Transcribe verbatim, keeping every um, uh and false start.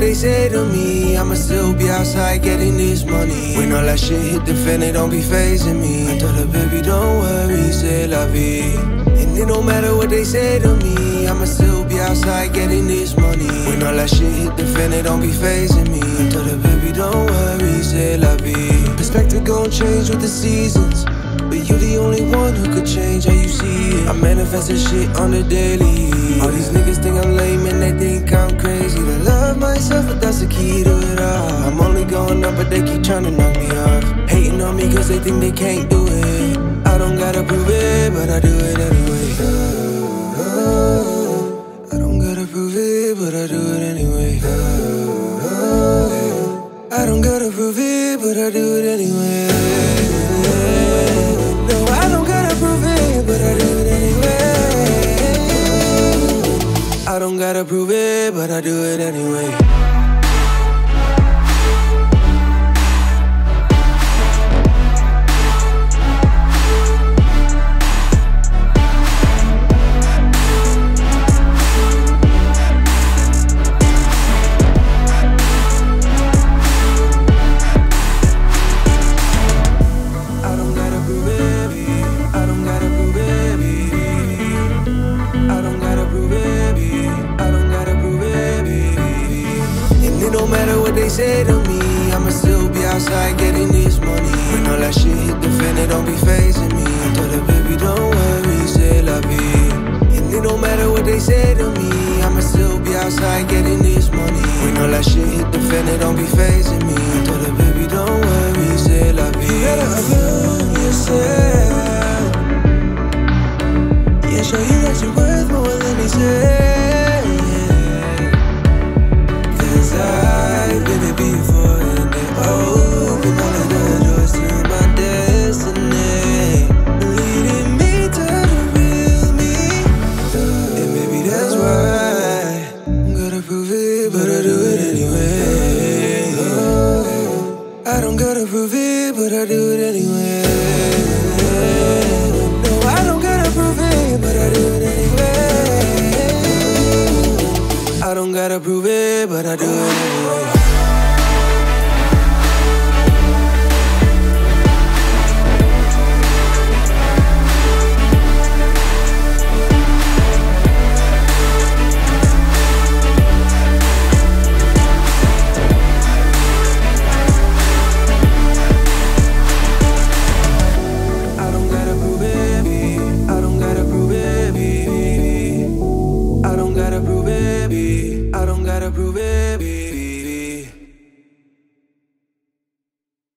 what they say to me, I'ma still be outside getting this money. When all that shit hit the fan, it don't be phasing me. I told her, baby, don't worry, c'est la vie. And it don't matter what they say to me, I'ma still be outside getting this money. When all that shit hit the fan, it don't be phasing me. I told her, baby, don't worry, c'est la vie. Perspective gon' change with the seasons, but you the only one who could change how you see it. I manifest this shit on the daily. All these niggas think I'm lame and they think I'm crazy. They love myself, but that's the key to it all. I'm only going up, but they keep trying to knock me off. Hating on me cause they think they can't do it. I don't gotta prove it, but I do it anyway. Oh, oh, I don't gotta prove it, but I do it anyway. Oh, oh, I don't gotta prove it, but I do it anyway. I don't gotta prove it, but I do it anyway. Say to me, I'ma still be outside getting this money. When all that shit hit the fan, it don't be phasing me. I told her, baby, don't worry, c'est la vie. And it don't matter what they say to me, I'ma still be outside getting this money. When all that shit hit the fan, it don't be phasing me. I told her, baby, don't worry, c'est la vie. You gotta affirm yourself. Yeah, show you that you're worth more than they say. Cause I before, and they open all of the doors to my destiny, leading me to the real me. And maybe that's why I'm gonna prove it, but I do it anyway. Oh, I don't gotta prove it, but I do it anyway. No, I don't gotta prove it, but I do it anyway. I don't gotta prove it, but I do it anyway. I don't gotta prove it, baby.